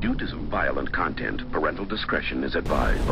Due to some violent content, parental discretion is advised.